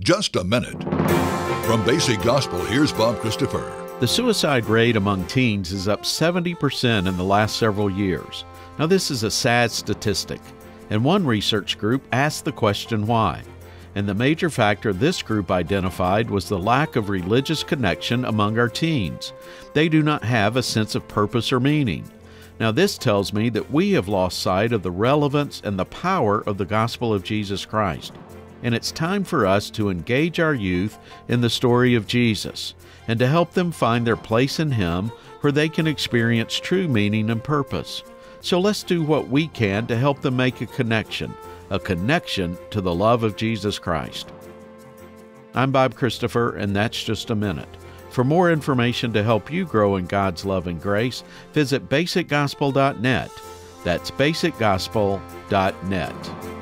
Just a minute. From Basic Gospel, here's Bob Christopher. The suicide rate among teens is up 70% in the last several years. Now, this is a sad statistic, and one research group asked the question why. And the major factor this group identified was the lack of religious connection among our teens. They do not have a sense of purpose or meaning. Now, this tells me that we have lost sight of the relevance and the power of the gospel of Jesus Christ. And it's time for us to engage our youth in the story of Jesus and to help them find their place in Him where they can experience true meaning and purpose. So let's do what we can to help them make a connection to the love of Jesus Christ. I'm Bob Christopher, and that's Just a Minute. For more information to help you grow in God's love and grace, visit basicgospel.net. That's basicgospel.net.